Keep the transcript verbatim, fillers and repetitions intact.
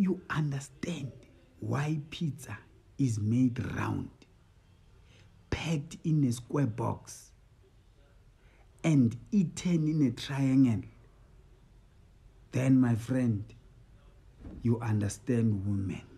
you understand why pizza is made round, packed in a square box, and eaten in a triangle, then, my friend, you understand women.